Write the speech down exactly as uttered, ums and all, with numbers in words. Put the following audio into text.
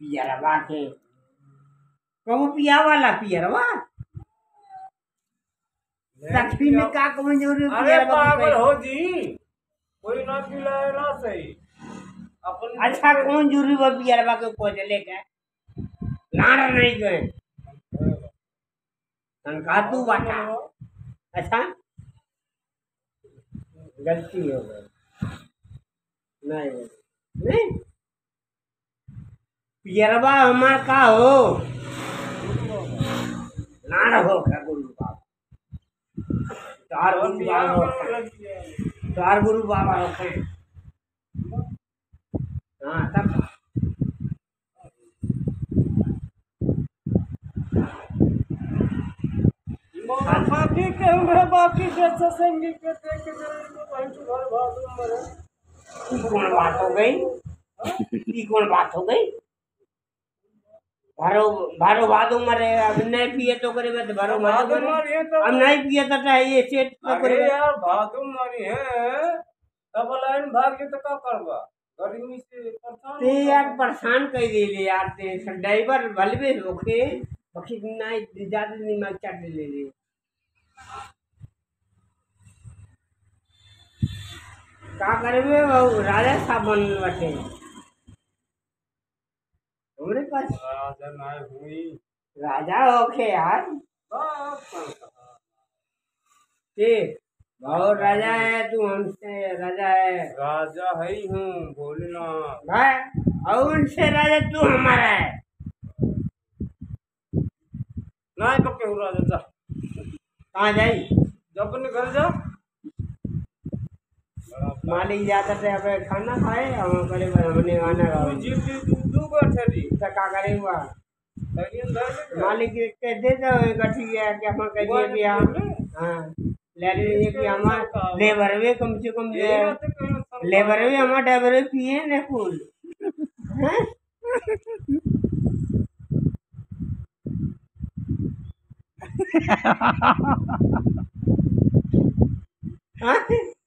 पियरवा के कहू पिया वाला पियरवा लक्ष्मी में का कहू जरूरी। अरे पागल हो जी, कोई ना पिलाए ना सही अपन। अच्छा कौन जरूरी वो पियरवा के कोज लेके लाड़ नहीं गए तनका तू बाटा। अच्छा गलती हो गई नहीं नहीं पियरवा हमार का हो नाड़ हो का गुरु बाबा चार गुरु बाबा चार गुरु बाबा होते हाँ तब बाकी के हमरे बाकी के सत्संगी के देख के घर भागू मरे। कौन बात हो गई कौन बात हो गई भरो भरो भादो मरे। अब नहीं पिए तो करे मत भरो भादो मरे। अब नहीं पिए तो चाहिए सेट तो करे यार भादो मरे है तब लाइन भाग के तो का करबा गर्मी से परेशान ते यार परेशान कर देले यार ते ड्राइवर भलबे होके बखी नहीं ज्यादा नहीं मांग चढ़ ले ले का करबे बाबू राजा साबन बटे हमरे पास राजा नाय हुई राजा होके यार के भाव राजा है तू हमसे राजा है राजा है ही हूँ बोलना भाई और उनसे राजा तू हमारा है नाय तो क्यों राजा जा कहाँ जाई जब अपने घर जा मालिक जाता है अब खाना खाए और करे हमने खाना खाओ का करेगा मालिक के दे दो गठिया क्या अपन कह दिए भी हां ले ले कि हमार लेबर में कम से कम लेबर में हमार ड्राइवर पिए ने फूल हैं हां